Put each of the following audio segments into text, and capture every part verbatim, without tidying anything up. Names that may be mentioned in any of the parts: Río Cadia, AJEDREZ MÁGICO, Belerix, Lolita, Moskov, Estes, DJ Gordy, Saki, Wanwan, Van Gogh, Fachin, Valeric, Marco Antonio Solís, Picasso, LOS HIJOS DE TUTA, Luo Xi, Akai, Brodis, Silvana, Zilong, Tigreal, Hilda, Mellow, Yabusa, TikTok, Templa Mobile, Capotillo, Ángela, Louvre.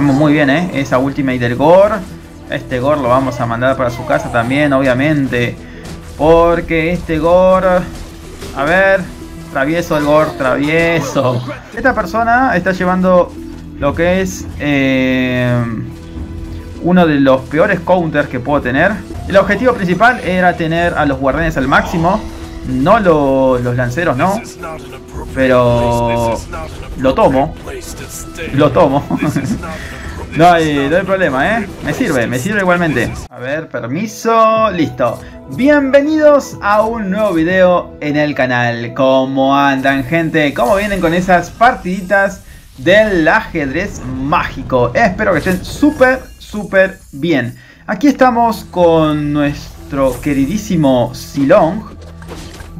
Estamos muy bien, ¿eh? Esa ultimate del Gore. Este Gore lo vamos a mandar para su casa también, obviamente. Porque este Gore... A ver... Travieso el Gore, travieso. Esta persona está llevando lo que es... Eh, uno de los peores counters que puedo tener. El objetivo principal era tener a los guardianes al máximo. No lo, los lanceros, no. Pero... Lo tomo. Lo tomo. No hay, no hay problema, ¿eh? Me sirve, me sirve igualmente. A ver, permiso. Listo. Bienvenidos a un nuevo video en el canal. ¿Cómo andan, gente? ¿Cómo vienen con esas partiditas del ajedrez mágico? Espero que estén súper, súper bien. Aquí estamos con nuestro queridísimo Zilong.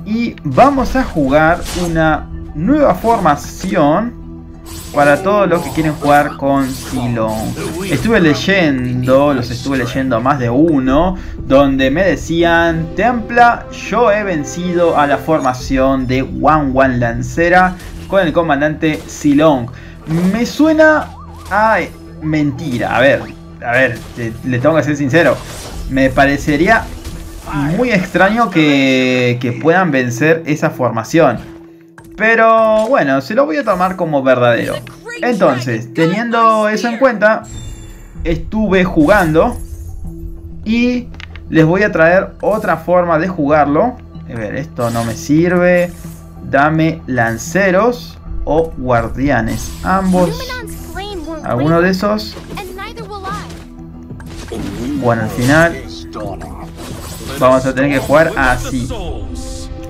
Y vamos a jugar una nueva formación para todos los que quieren jugar con Zilong. Estuve leyendo, los estuve leyendo más de uno, donde me decían: Templa, yo he vencido a la formación de Wanwan Lancera con el comandante Zilong. Me suena a mentira. A ver, a ver, le tengo que ser sincero. Me parecería muy extraño que, que puedan vencer esa formación. Pero bueno, se lo voy a tomar como verdadero. Entonces, teniendo eso en cuenta, estuve jugando y les voy a traer otra forma de jugarlo. A ver, esto no me sirve. Dame lanceros o guardianes. Ambos. Alguno de esos. Bueno, al final vamos a tener que jugar así.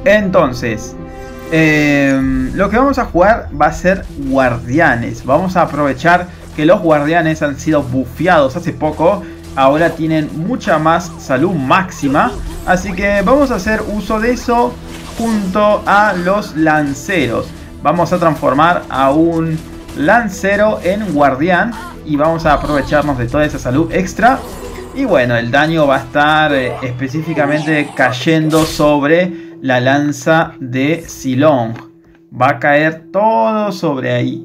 Entonces... Eh, lo que vamos a jugar va a ser guardianes. Vamos a aprovechar que los guardianes han sido bufeados hace poco. Ahora tienen mucha más salud máxima. Así que vamos a hacer uso de eso junto a los lanceros. Vamos a transformar a un lancero en guardián. Y vamos a aprovecharnos de toda esa salud extra. Y bueno, el daño va a estar eh, específicamente cayendo sobre... la lanza de Zilong. Va a caer todo sobre ahí.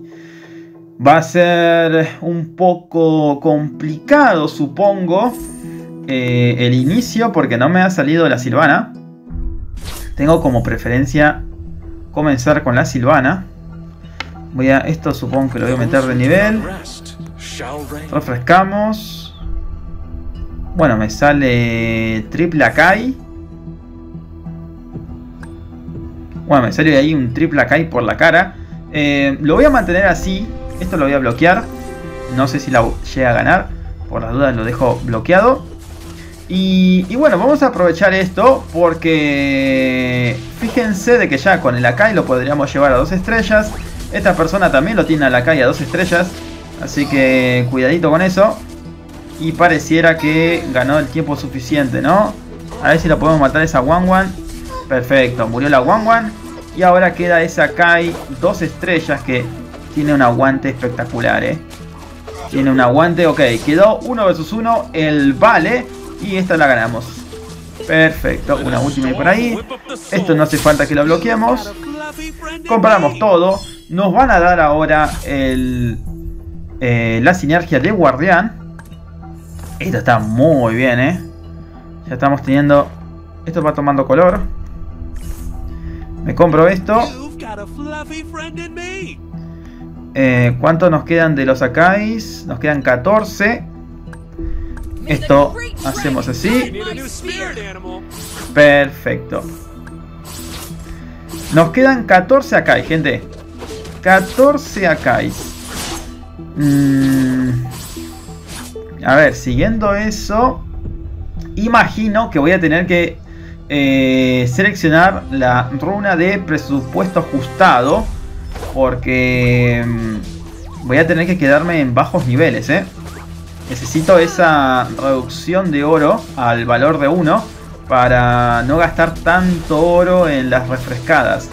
Va a ser un poco complicado, supongo, eh, el inicio, porque no me ha salido la Silvana. Tengo como preferencia comenzar con la Silvana. Voy a... esto supongo que lo voy a meter de nivel. Refrescamos. Bueno, me sale triple Akai. Bueno, me salió de ahí un triple Akai por la cara. Eh, lo voy a mantener así. Esto lo voy a bloquear. No sé si la llega a ganar. Por las dudas lo dejo bloqueado. Y, y bueno, vamos a aprovechar esto. Porque fíjense de que ya con el Akai lo podríamos llevar a dos estrellas. Esta persona también lo tiene al Akai a dos estrellas. Así que cuidadito con eso. Y pareciera que ganó el tiempo suficiente, ¿no? A ver si la podemos matar esa Wanwan. Perfecto, murió la Wanwan. Y ahora queda esa Kai dos estrellas que tiene un aguante espectacular, ¿eh? Tiene un aguante, ok. Quedó uno versus uno, el vale. Y esta la ganamos. Perfecto, una última por ahí. Esto no hace falta que lo bloqueemos. Comparamos todo. Nos van a dar ahora el, eh, la sinergia de guardián. Esto está muy bien, ¿eh? Ya estamos teniendo... Esto va tomando color. Me compro esto. Eh, ¿Cuánto nos quedan de los Akais? Nos quedan catorce. Esto hacemos así. Perfecto. Nos quedan catorce Akai, gente. catorce Akais. Mm. A ver, siguiendo eso. Imagino que voy a tener que... Eh, seleccionar la runa de presupuesto ajustado, porque voy a tener que quedarme en bajos niveles, ¿eh? Necesito esa reducción de oro al valor de uno para no gastar tanto oro en las refrescadas.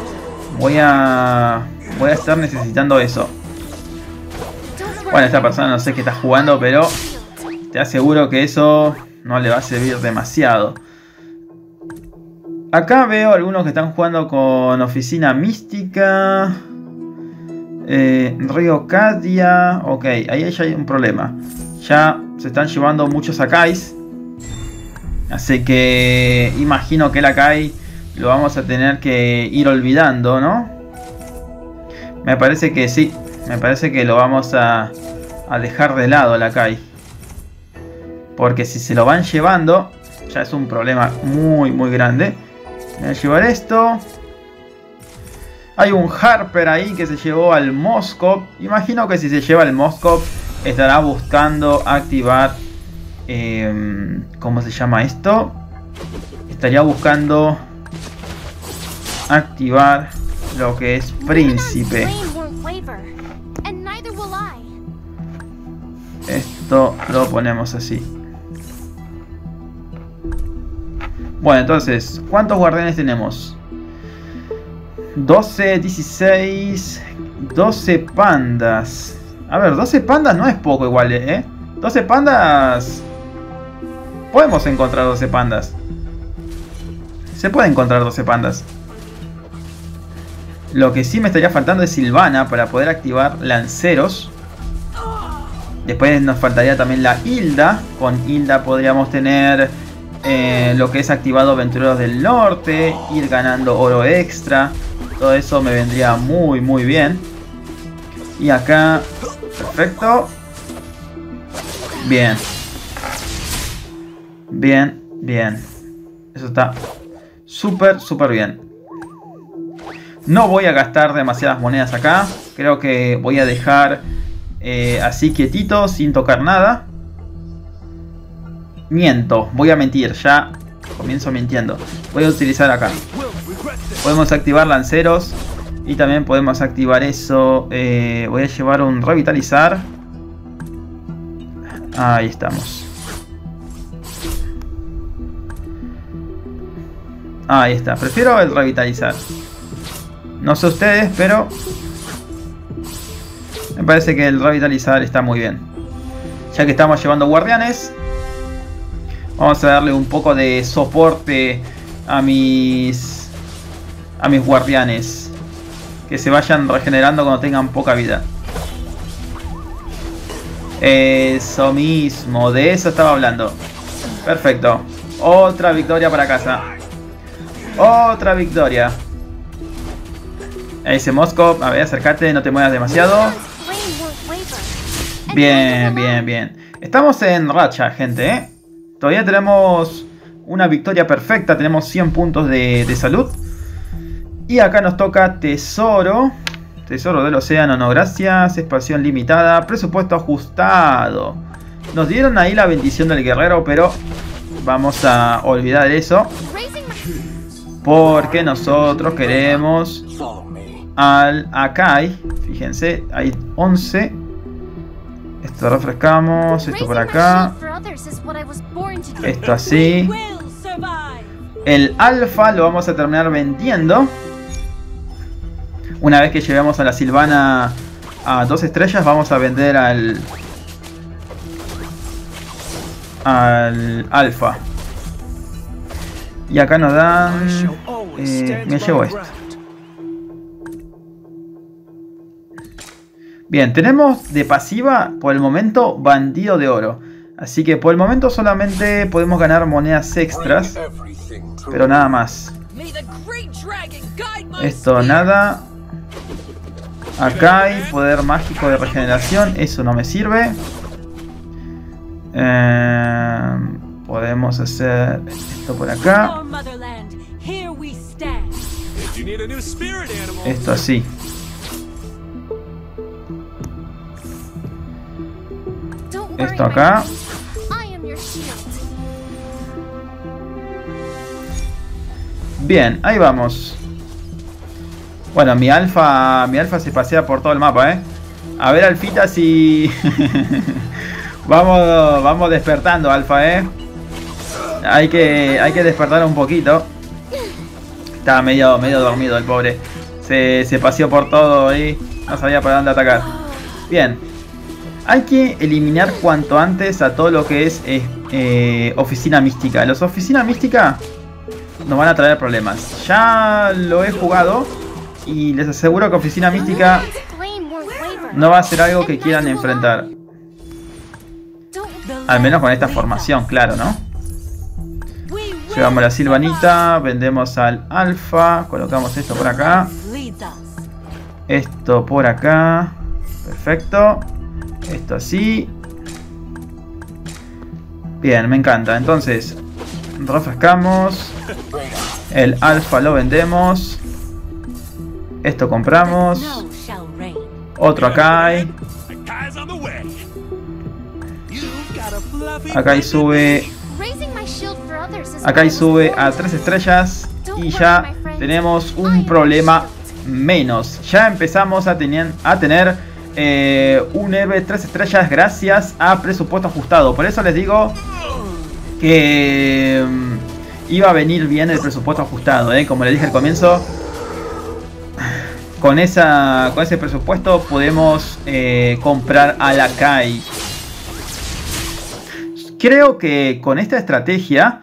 Voy a voy a estar necesitando eso. Bueno, esta persona no sé qué está jugando, pero te aseguro que eso no le va a servir demasiado. Acá veo algunos que están jugando con oficina mística. Eh, Río Cadia. Ok, ahí ya hay un problema. Ya se están llevando muchos Akais. Así que imagino que el Akai lo vamos a tener que ir olvidando, ¿no? Me parece que sí. Me parece que lo vamos a, a dejar de lado el Akai. Porque si se lo van llevando, ya es un problema muy, muy grande. Voy a llevar esto. Hay un Harper ahí que se llevó al Moskov. Imagino que si se lleva al Moskov estará buscando activar... Eh, ¿Cómo se llama esto? Estaría buscando activar lo que es Príncipe. Esto lo ponemos así. Bueno, entonces, ¿cuántos guardianes tenemos? doce, dieciséis, doce pandas. A ver, doce pandas no es poco igual, ¿eh? doce pandas... Podemos encontrar doce pandas. Se puede encontrar doce pandas. Lo que sí me estaría faltando es Silvana para poder activar lanceros. Después nos faltaría también la Hilda. Con Hilda podríamos tener eh, lo que es activado Aventureros del Norte. Ir ganando oro extra. Todo eso me vendría muy muy bien. Y acá... Perfecto. Bien. Bien, bien. Eso está súper, súper bien. No voy a gastar demasiadas monedas acá. Creo que voy a dejar... Eh, así quietito, sin tocar nada. Miento, voy a mentir, ya comienzo mintiendo. Voy a utilizar acá. Podemos activar lanceros. Y también podemos activar eso. eh, Voy a llevar un revitalizar. Ahí estamos. Ahí está, prefiero el revitalizar. No sé ustedes, pero... me parece que el revitalizar está muy bien. Ya que estamos llevando guardianes, vamos a darle un poco de soporte a mis a mis guardianes, que se vayan regenerando cuando tengan poca vida. Eso mismo, de eso estaba hablando. Perfecto. Otra victoria para casa. Otra victoria. Ese Moskov, a ver, acércate, no te muevas demasiado. Bien, bien, bien. Estamos en racha, gente, ¿eh? Todavía tenemos una victoria perfecta. Tenemos cien puntos de, de salud. Y acá nos toca tesoro. Tesoro del océano, no gracias. Expansión limitada. Presupuesto ajustado. Nos dieron ahí la bendición del guerrero, pero vamos a olvidar eso. Porque nosotros queremos al Akai. Fíjense, hay once. Esto refrescamos, esto por acá, esto así. El alfa lo vamos a terminar vendiendo. Una vez que llevemos a la Silvana a dos estrellas, vamos a vender al al alfa. Y acá nos dan... Eh, me llevo esto. Bien, tenemos de pasiva por el momento bandido de oro. Así que por el momento solamente podemos ganar monedas extras. Pero nada más. Esto nada. Acá hay poder mágico de regeneración. Eso no me sirve. Eh, podemos hacer esto por acá. Esto así. Esto acá. Bien, ahí vamos. Bueno, mi alfa, mi alfa se pasea por todo el mapa, ¿eh? A ver, alfita, si... vamos, vamos despertando, alfa, ¿eh? Hay que, hay que despertar un poquito. Estaba medio, medio dormido el pobre. Se, se paseó por todo y no sabía para dónde atacar. Bien. Hay que eliminar cuanto antes a todo lo que es eh, eh, oficina mística. Los oficina mística nos van a traer problemas. Ya lo he jugado y les aseguro que oficina mística no va a ser algo que quieran enfrentar. Al menos con esta formación, claro, ¿no? Llevamos a la Silvanita, vendemos al Alfa, colocamos esto por acá. Esto por acá. Perfecto. Esto así. Bien, me encanta. Entonces, refrescamos. El Alfa lo vendemos. Esto compramos. Otro Akai. Akai sube. Akai sube a tres estrellas. Y ya tenemos un problema menos. Ya empezamos a, tenien, a tener eh, un héroe tres estrellas gracias a presupuesto ajustado. Por eso les digo que iba a venir bien el presupuesto ajustado, ¿eh? Como les dije al comienzo, con, esa, con ese presupuesto podemos eh, comprar a la Kai. Creo que con esta estrategia,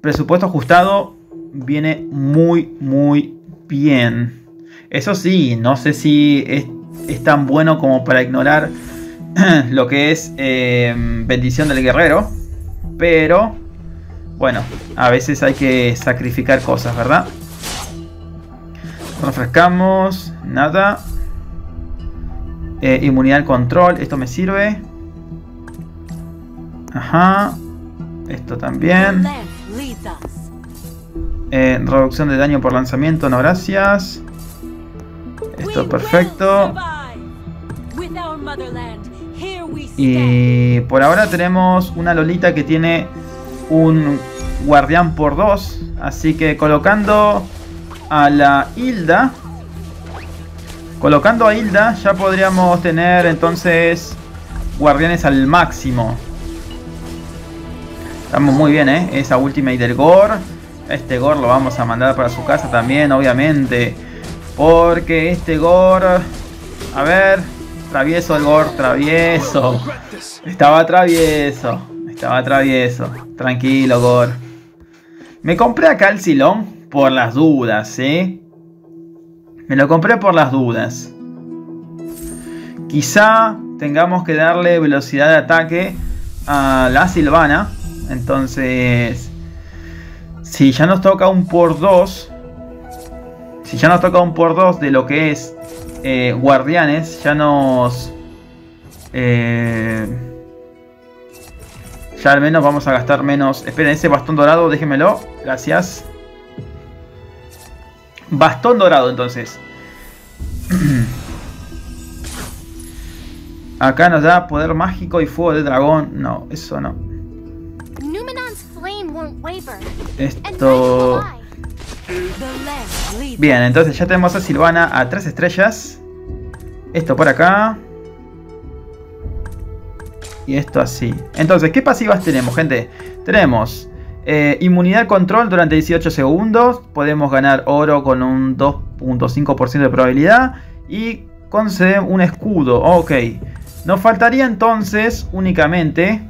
presupuesto ajustado viene muy, muy bien. Eso sí, no sé si es, es tan bueno como para ignorar lo que es eh, bendición del guerrero. Pero, bueno, a veces hay que sacrificar cosas, ¿verdad? Refrescamos, nada. Eh, inmunidad al control, esto me sirve. Ajá. Esto también. Eh, reducción de daño por lanzamiento, no gracias. Esto perfecto. Y por ahora tenemos una Lolita que tiene un guardián por dos. Así que colocando a la Hilda. Colocando a Hilda ya podríamos tener entonces guardianes al máximo. Estamos muy bien, ¿eh? Esa ultimate del Gore. Este Gore lo vamos a mandar para su casa también, obviamente. Porque este Gore... A ver... Travieso el Gore, travieso. Estaba travieso. Estaba travieso. Tranquilo, Gore. Me compré acá el Zilong por las dudas, ¿eh? Me lo compré por las dudas. Quizá tengamos que darle velocidad de ataque a la Silvana. Entonces... Si ya nos toca un por dos... Si ya nos toca un por dos de lo que es eh, guardianes, ya nos... Eh, ya al menos vamos a gastar menos... Esperen, ese bastón dorado, déjenmelo. Gracias. Bastón dorado, entonces. Acá nos da poder mágico y fuego de dragón. No, eso no. Esto... Bien, entonces ya tenemos a Silvana a tres estrellas. Esto por acá. Y esto así. Entonces, ¿qué pasivas tenemos, gente? Tenemos eh, inmunidad control durante dieciocho segundos. Podemos ganar oro con un dos punto cinco por ciento de probabilidad. Y concede un escudo. Ok. Nos faltaría entonces únicamente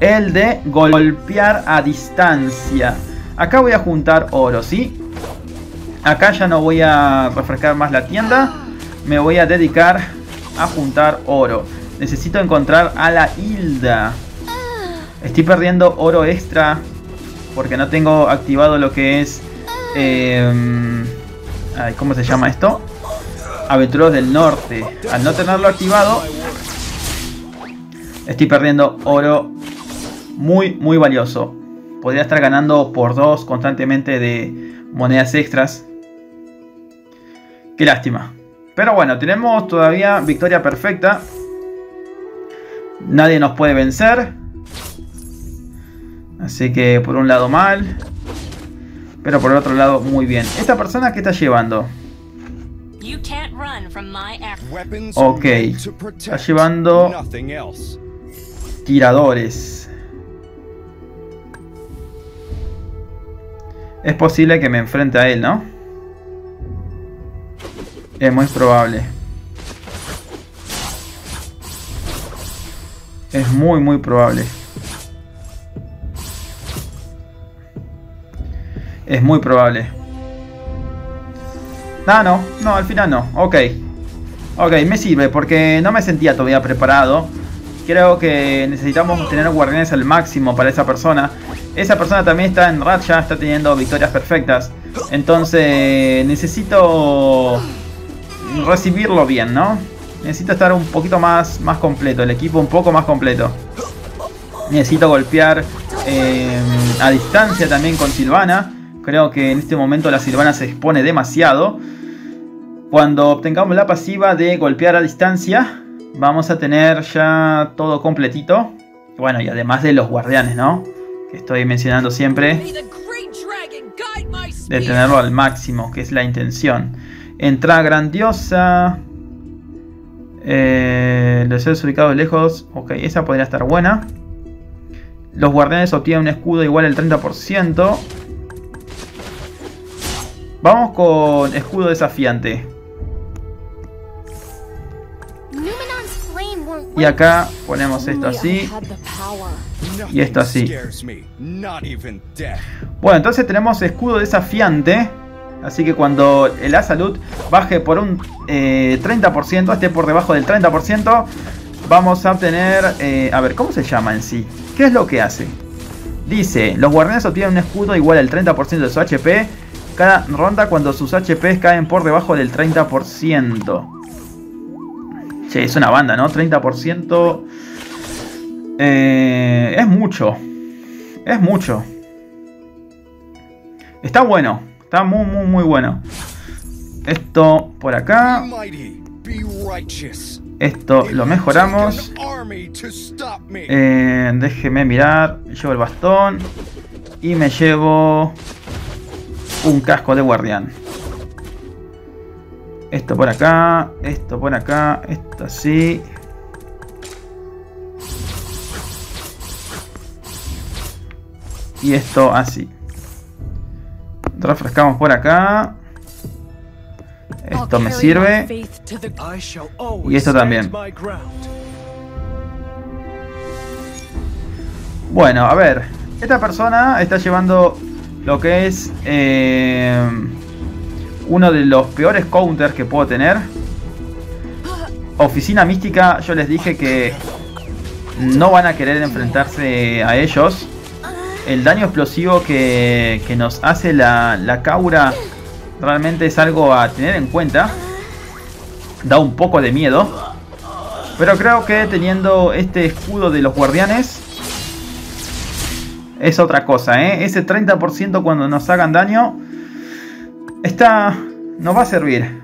el de golpear a distancia. Acá voy a juntar oro, ¿sí? Acá ya no voy a refrescar más la tienda. Me voy a dedicar a juntar oro. Necesito encontrar a la Hilda. Estoy perdiendo oro extra porque no tengo activado lo que es... Eh, ay, ¿cómo se llama esto? Aventureros del Norte. Al no tenerlo activado, estoy perdiendo oro muy, muy valioso. Podría estar ganando por dos constantemente de monedas extras. Qué lástima. Pero bueno, tenemos todavía victoria perfecta. Nadie nos puede vencer. Así que por un lado mal. Pero por el otro lado muy bien. ¿Esta persona qué está llevando? Ok. Está llevando tiradores. Es posible que me enfrente a él, ¿no? Es muy probable. Es muy, muy probable. Es muy probable. Ah, no. No, al final no. Ok. Ok, me sirve porque no me sentía todavía preparado. Creo que necesitamos tener guardianes al máximo para esa persona. Esa persona también está en racha, está teniendo victorias perfectas. Entonces necesito recibirlo bien, ¿no? Necesito estar un poquito más, más completo, el equipo un poco más completo. Necesito golpear eh, a distancia también con Silvana. Creo que en este momento la Silvana se expone demasiado. Cuando obtengamos la pasiva de golpear a distancia, vamos a tener ya todo completito. Bueno, y además de los guardianes, ¿no? Que estoy mencionando siempre. De tenerlo al máximo, que es la intención. Entrada grandiosa. Eh, los seres ubicados lejos. Ok, esa podría estar buena. Los guardianes obtienen un escudo igual al treinta por ciento. Vamos con escudo desafiante. Y acá ponemos esto así. Y esto así. Bueno, entonces tenemos escudo desafiante. Así que cuando la salud baje por un eh, treinta por ciento, esté por debajo del treinta por ciento, vamos a obtener... Eh, a ver, ¿cómo se llama en sí? ¿Qué es lo que hace? Dice, los guardianes obtienen un escudo igual al treinta por ciento de su H P cada ronda cuando sus H P caen por debajo del treinta por ciento. Che, es una banda, ¿no? treinta por ciento eh, es mucho. Es mucho. Está bueno. Está muy, muy, muy bueno. Esto por acá. Esto lo mejoramos. Eh, déjeme mirar. Llevo el bastón. Y me llevo un casco de guardián. Esto por acá, esto por acá, esto así. Y esto así. Refrescamos por acá. Esto me sirve. Y esto también. Bueno, a ver. Esta persona está llevando lo que es... Eh, uno de los peores counters que puedo tener. Oficina mística, yo les dije que no van a querer enfrentarse a ellos. El daño explosivo que, que nos hace la, la Kaura realmente es algo a tener en cuenta. Da un poco de miedo. Pero creo que teniendo este escudo de los guardianes es otra cosa, ¿eh? Ese treinta por ciento cuando nos hagan daño... Esta nos va a servir.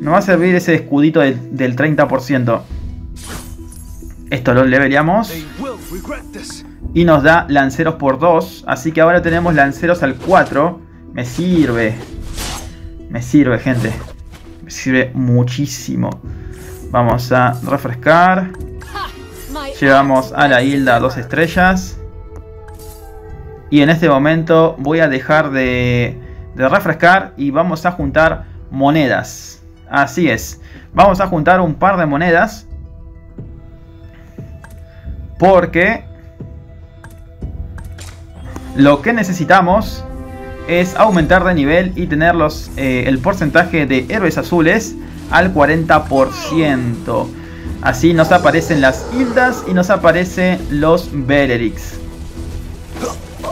Nos va a servir ese escudito del, del treinta por ciento. Esto lo leveleamos. Y nos da lanceros por dos. Así que ahora tenemos lanceros al cuatro. Me sirve. Me sirve, gente. Me sirve muchísimo. Vamos a refrescar. Llevamos a la Hilda dos estrellas. Y en este momento voy a dejar de... de refrescar y vamos a juntar monedas. Así es. Vamos a juntar un par de monedas. Porque lo que necesitamos es aumentar de nivel y tener los, eh, el porcentaje de héroes azules al cuarenta por ciento. Así nos aparecen las Hildas y nos aparecen los Belerix.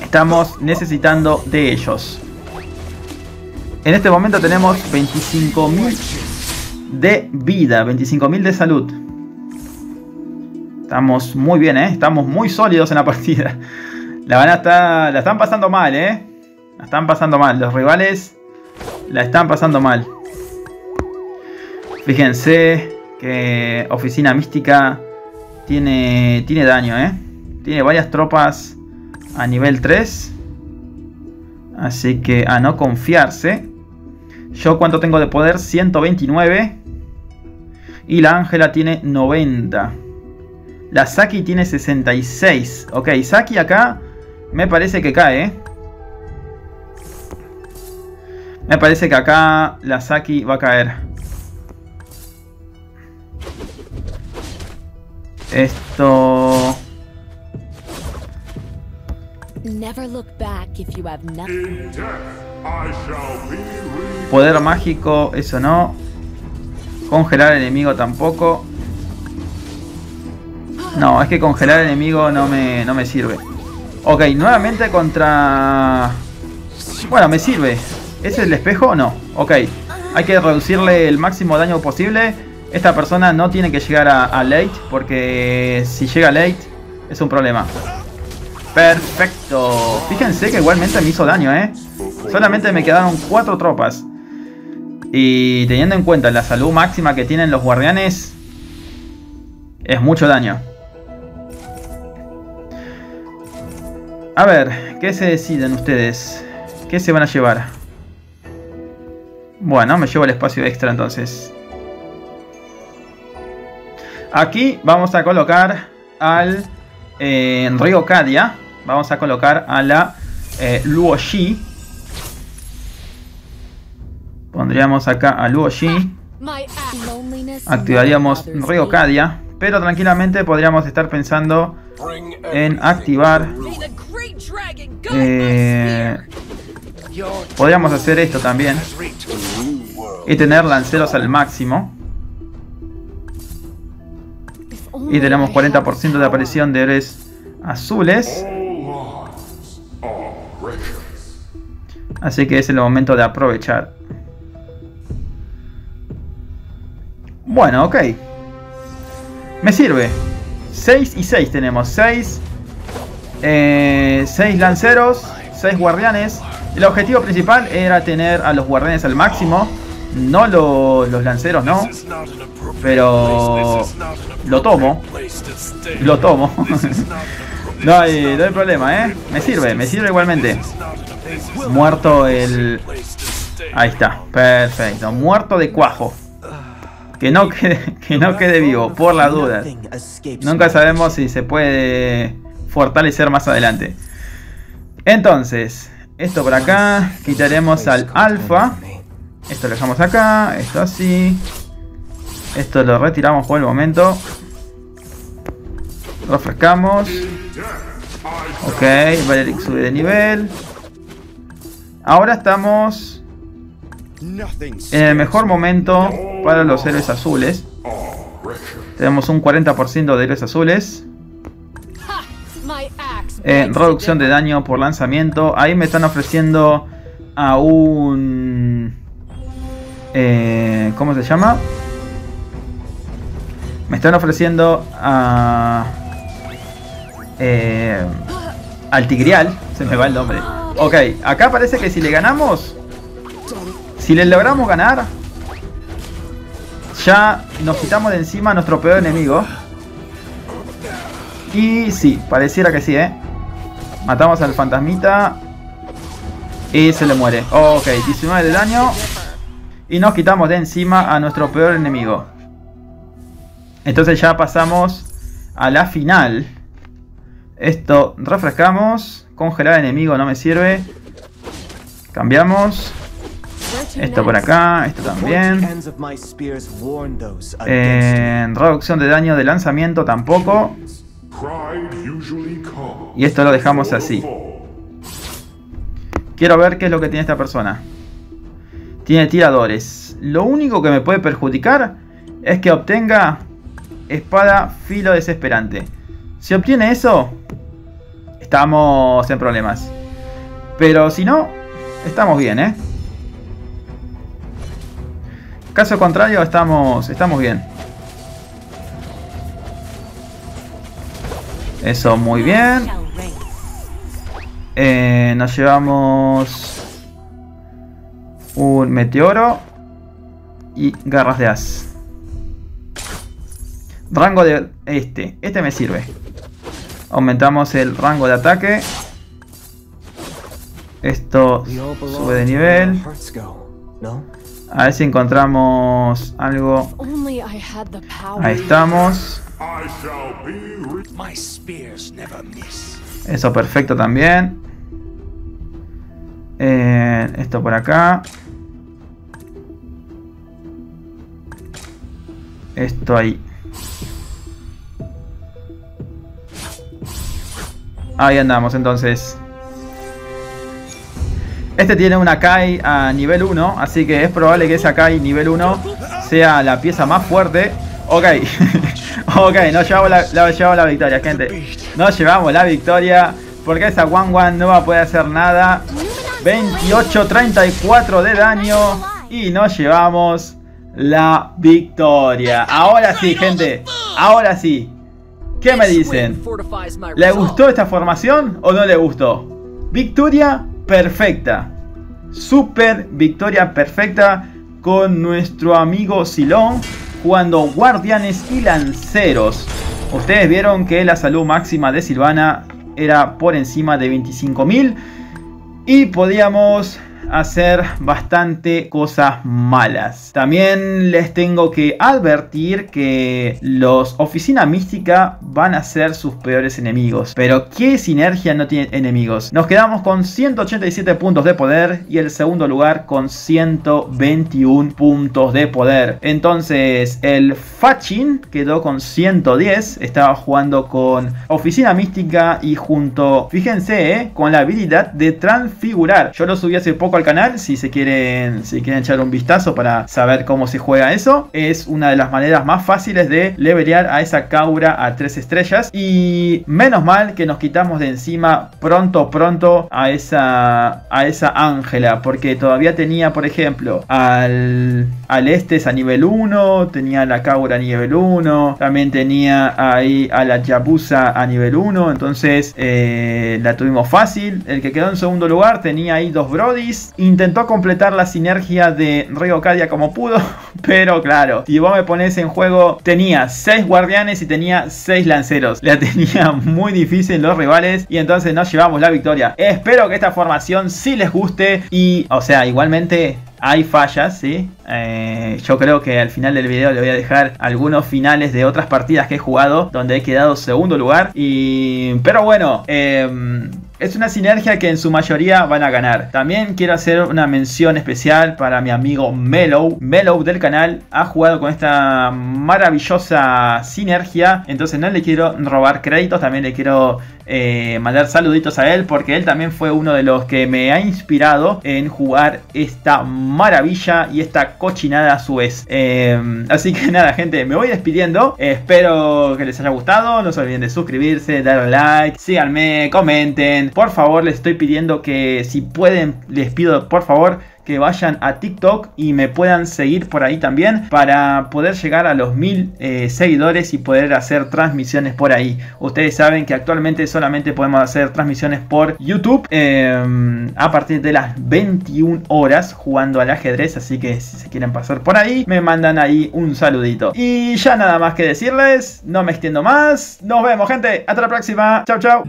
Estamos necesitando de ellos. En este momento tenemos veinticinco mil de vida, veinticinco mil de salud. Estamos muy bien, ¿eh? Estamos muy sólidos en la partida. La van a estar, la están pasando mal, ¿eh? La están pasando mal. Los rivales la están pasando mal. Fíjense que Oficina Mística tiene, tiene daño, ¿eh? Tiene varias tropas a nivel tres. Así que a no confiarse. Yo cuánto tengo de poder, ciento veintinueve. Y la Ángela tiene noventa. La Saki tiene sesenta y seis. Ok, Saki acá me parece que cae. Me parece que acá la Saki va a caer. Esto... Poder mágico, eso no. Congelar al enemigo tampoco. No, es que congelar al enemigo no me, no me sirve. Ok, nuevamente contra... Bueno, me sirve. ¿Es el espejo o no? Ok. Hay que reducirle el máximo daño posible. Esta persona no tiene que llegar a, a late, porque si llega late es un problema. Perfecto. Fíjense que igualmente me hizo daño, ¿eh? Solamente me quedaron cuatro tropas. Y teniendo en cuenta la salud máxima que tienen los guardianes, es mucho daño. A ver, ¿qué se deciden ustedes? ¿Qué se van a llevar? Bueno, me llevo el espacio extra entonces. Aquí vamos a colocar al eh, Río Cadia. Vamos a colocar a la eh, Luo Xi. Pondríamos acá a Luo Xi. Activaríamos Río Cadia. Pero tranquilamente podríamos estar pensando en activar. Eh, podríamos hacer esto también. Y tener lanceros al máximo. Y tenemos cuarenta por ciento de aparición de héroes azules. Así que es el momento de aprovechar. Bueno, ok. Me sirve. seis y seis tenemos. seis, eh, seis lanceros, seis guardianes. El objetivo principal era tener a los guardianes al máximo. No lo, los lanceros, no. Pero lo tomo. Lo tomo. No hay, no hay problema, ¿eh? Me sirve, me sirve igualmente. Muerto el... Ahí está, perfecto. Muerto de cuajo. Que no quede, que no quede vivo, por la duda. Nunca sabemos si se puede fortalecer más adelante. Entonces, esto por acá. Quitaremos al alfa. Esto lo dejamos acá. Esto así. Esto lo retiramos por el momento. Refrescamos. Ok, Valeric sube de nivel. Ahora estamos... en el mejor momento para los héroes azules. Tenemos un cuarenta por ciento de héroes azules. Eh, reducción de daño por lanzamiento. Ahí me están ofreciendo a un... Eh, ¿Cómo se llama? Me están ofreciendo a... Eh, al Tigreal. Se me va el nombre. Ok, acá parece que si le ganamos... Si le logramos ganar, ya nos quitamos de encima a nuestro peor enemigo. Y sí, pareciera que sí, ¿eh? Matamos al fantasmita. Y se le muere. Ok, diecinueve de daño. Y nos quitamos de encima a nuestro peor enemigo. Entonces ya pasamos a la final. Esto refrescamos. Congelar enemigo no me sirve. Cambiamos. Esto por acá, esto también. Eh, reducción de daño de lanzamiento tampoco. Y esto lo dejamos así. Quiero ver qué es lo que tiene esta persona. Tiene tiradores. Lo único que me puede perjudicar es que obtenga espada filo desesperante. Si obtiene eso, estamos en problemas. Pero si no, estamos bien, ¿eh? Caso contrario, estamos, estamos bien. Eso, muy bien. Eh, nos llevamos un meteoro y garras de as. Rango de este. Este me sirve. Aumentamos el rango de ataque. Esto sube de nivel. A ver si encontramos algo. Ahí estamos. Eso, perfecto también. Eh, esto por acá. Esto ahí. Ahí andamos entonces. Este tiene una Akai a nivel uno, así que es probable que ese Akai nivel uno sea la pieza más fuerte. Ok, ok, nos llevamos la, la, llevamos la victoria, gente. Nos llevamos la victoria porque esa Wanwan no va a poder hacer nada. veintiocho, treinta y cuatro de daño y nos llevamos la victoria. Ahora sí, gente, ahora sí. ¿Qué me dicen? ¿Le gustó esta formación o no le gustó? Victoria perfecta. Super victoria perfecta con nuestro amigo Zilong jugando guardianes y lanceros. Ustedes vieron que la salud máxima de Silvana era por encima de veinticinco mil y podíamos hacer bastante cosas malas. También les tengo que advertir que los oficina mística van a ser sus peores enemigos. Pero ¿qué sinergia no tiene enemigos? Nos quedamos con ciento ochenta y siete puntos de poder y el segundo lugar con ciento veintiuno puntos de poder. Entonces el Fachin quedó con ciento diez. Estaba jugando con oficina mística y junto, fíjense, eh, con la habilidad de transfigurar. Yo lo subí hace poco al canal, si se quieren si quieren echar un vistazo para saber cómo se juega eso. Es una de las maneras más fáciles de levelear a esa Kaura a tres estrellas, y menos mal que nos quitamos de encima pronto pronto a esa a esa Ángela, porque todavía tenía, por ejemplo, al al Estes a nivel uno, tenía la Kaura a nivel uno, también tenía ahí a la Yabusa a nivel uno, entonces eh, la tuvimos fácil. El que quedó en segundo lugar tenía ahí dos Brodis. Intentó completar la sinergia de Río Cadia como pudo, pero claro, si vos me pones en juego, tenía seis guardianes y tenía seis lanceros. La tenía muy difícil los rivales y entonces nos llevamos la victoria. Espero que esta formación sí les guste y, o sea, igualmente hay fallas, ¿sí? Eh, yo creo que al final del video le voy a dejar algunos finales de otras partidas que he jugado donde he quedado segundo lugar y... Pero bueno, eh... es una sinergia que en su mayoría van a ganar. También quiero hacer una mención especial para mi amigo Mellow. Mellow del canal ha jugado con esta maravillosa sinergia. Entonces no le quiero robar créditos. También le quiero eh, mandar saluditos a él, porque él también fue uno de los que me ha inspirado en jugar esta maravilla y esta cochinada a su vez. Eh, así que nada, gente, me voy despidiendo. Espero que les haya gustado. No se olviden de suscribirse, darle like, síganme, comenten. Por favor, les estoy pidiendo que si pueden, les pido por favor que vayan a TikTok y me puedan seguir por ahí también, para poder llegar a los mil eh, seguidores y poder hacer transmisiones por ahí. Ustedes saben que actualmente solamente podemos hacer transmisiones por YouTube eh, a partir de las veintiuna horas jugando al ajedrez. Así que si se quieren pasar por ahí, me mandan ahí un saludito. Y ya nada más que decirles, no me extiendo más. Nos vemos, gente, hasta la próxima. Chau, chau.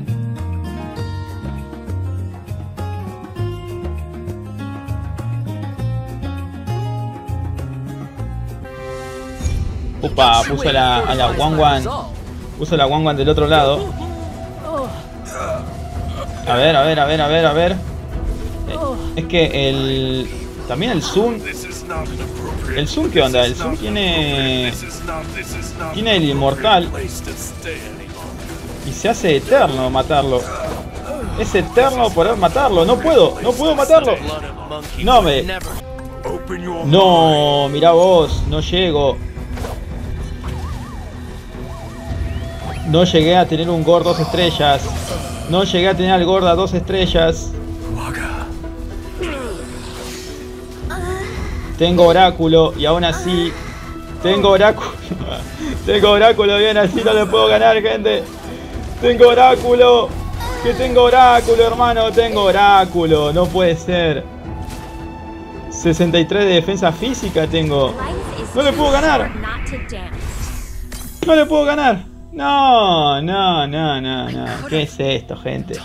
Opa, puso la, a la Wanwan. Puso la Wanwan del otro lado. A ver, a ver, a ver, a ver, a ver. Es que el... También el zoom. ¿El zoom qué onda? El zoom tiene... Tiene el inmortal. Y se hace eterno matarlo. Es eterno poder matarlo. No puedo, no puedo matarlo. No me... No, mirá vos. No llego. No llegué a tener un Gord dos estrellas. No llegué a tener al Gord a dos estrellas. Tengo oráculo y aún así... Tengo oráculo. Tengo oráculo y aún así no le puedo ganar, gente. Tengo oráculo. Que tengo oráculo, hermano. Tengo oráculo. No puede ser. sesenta y tres de defensa física tengo. No le puedo ganar. No le puedo ganar. No, no, no, no, no. ¿Qué es esto, gente?